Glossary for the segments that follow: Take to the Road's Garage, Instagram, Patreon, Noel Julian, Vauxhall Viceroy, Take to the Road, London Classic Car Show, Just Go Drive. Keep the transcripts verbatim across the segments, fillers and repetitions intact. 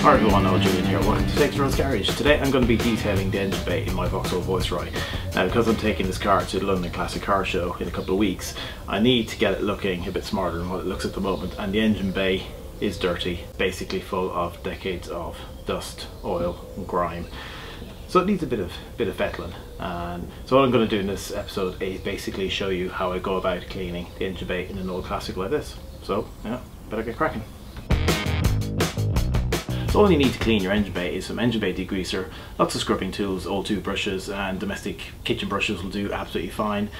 Hi everyone, Noel Julian here. Welcome to Take to the Road's Garage. Today I'm going to be detailing the engine bay in my Vauxhall Viceroy. Now, because I'm taking this car to the London Classic Car Show in a couple of weeks, I need to get it looking a bit smarter than what it looks at the moment, and the engine bay is dirty, basically full of decades of dust, oil and grime. So it needs a bit of bit of fettling. And so what I'm going to do in this episode is basically show you how I go about cleaning the engine bay in an old classic like this. So yeah, better get cracking. So all you need to clean your engine bay is some engine bay degreaser, lots of scrubbing tools, O two brushes and domestic kitchen brushes will do absolutely fine.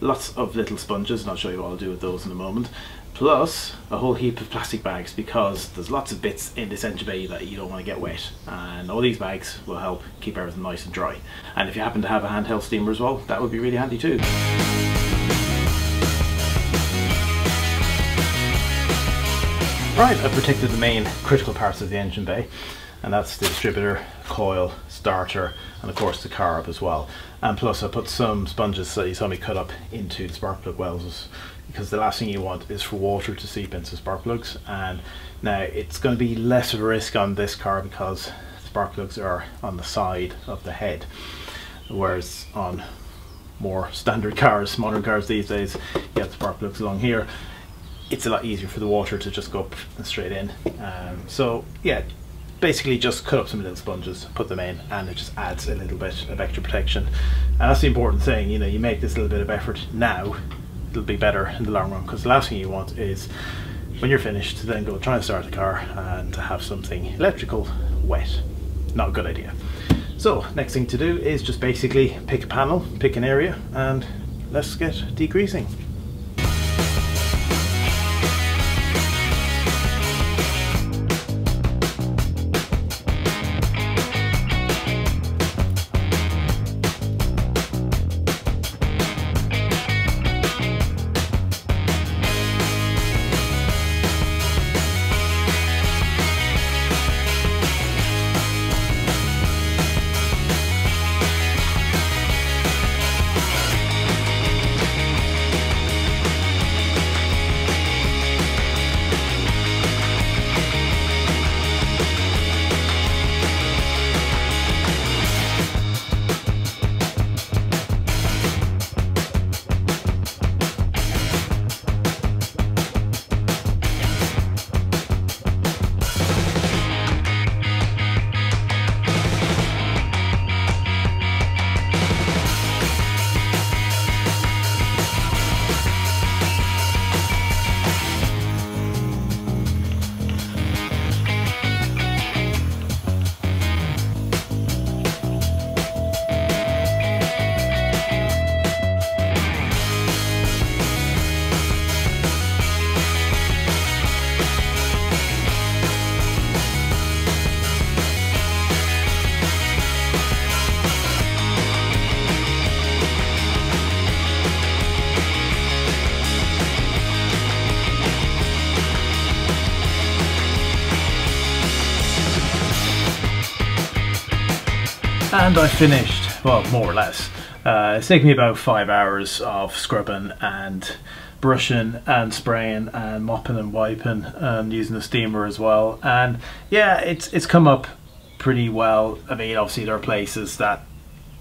Lots of little sponges, and I'll show you what I'll do with those in a moment. Plus a whole heap of plastic bags, because there's lots of bits in this engine bay that you don't want to get wet, and all these bags will help keep everything nice and dry. And if you happen to have a handheld steamer as well, that would be really handy too. Right, I've protected the main critical parts of the engine bay, and that's the distributor, coil, starter, and of course the carb as well. And plus I put some sponges that you saw me cut up into the spark plug wells, because the last thing you want is for water to seep into spark plugs. And now it's going to be less of a risk on this car because spark plugs are on the side of the head, whereas on more standard cars, modern cars these days, you have the spark plugs along here. It's a lot easier for the water to just go up and straight in. Um, so yeah, basically just cut up some little sponges, put them in, and it just adds a little bit of extra protection. And that's the important thing, you know, you make this little bit of effort now, it'll be better in the long run, because the last thing you want is when you're finished to then go try and start the car and to have something electrical wet. Not a good idea. So next thing to do is just basically pick a panel, pick an area, and let's get degreasing. And I finished, well, more or less. Uh, it's taken me about five hours of scrubbing and brushing and spraying and mopping and wiping and using the steamer as well. And yeah, it's it's come up pretty well. I mean, obviously there are places that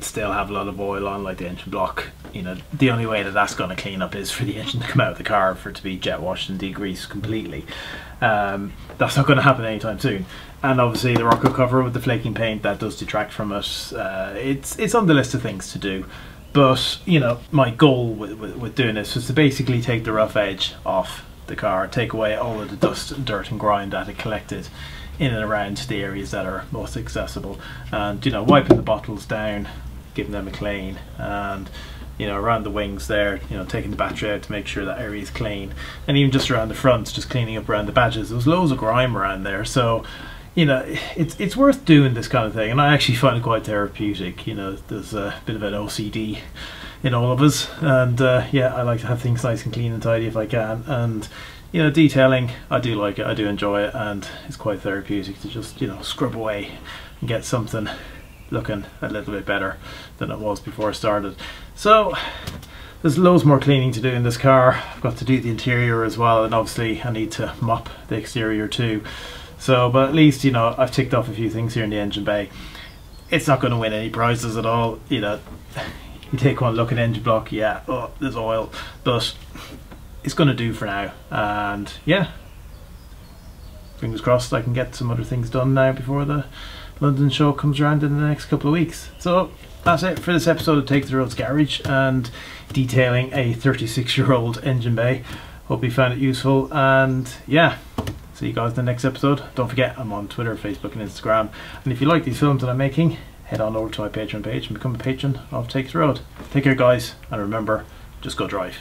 still have a lot of oil on, like the engine block. You know, the only way that that's going to clean up is for the engine to come out of the car, for it to be jet washed and degreased completely. Um, that's not going to happen anytime soon. And obviously the rocker cover with the flaking paint, that does detract from it. Uh, it's it's on the list of things to do, but you know, my goal with, with, with doing this was to basically take the rough edge off the car, take away all of the dust and dirt and grime that it collected in and around the areas that are most accessible, and you know, wiping the bottles down, giving them a clean, and you know, around the wings there, you know, taking the battery out to make sure that area is clean, and even just around the front, just cleaning up around the badges. There was loads of grime around there, so you know, it's it's worth doing this kind of thing, and I actually find it quite therapeutic. You know, there's a bit of an O C D in all of us, and uh, yeah, I like to have things nice and clean and tidy if I can, and you know, detailing, I do like it, I do enjoy it, and it's quite therapeutic to just, you know, scrub away and get something looking a little bit better than it was before I started. So there's loads more cleaning to do in this car. I've got to do the interior as well, and obviously I need to mop the exterior too. So, but at least, you know, I've ticked off a few things here in the engine bay. It's not going to win any prizes at all, you know. You take one look at engine block, yeah, oh, there's oil, but it's going to do for now. And yeah, fingers crossed I can get some other things done now before the London show comes around in the next couple of weeks. So that's it for this episode of Take to the Road's Garage and detailing a thirty-six year old engine bay. Hope you found it useful, and yeah, see you guys in the next episode. Don't forget, I'm on Twitter, Facebook and Instagram, and if you like these films that I'm making, head on over to my Patreon page and become a patron of Take to the Road. Take care guys, and remember, just go drive.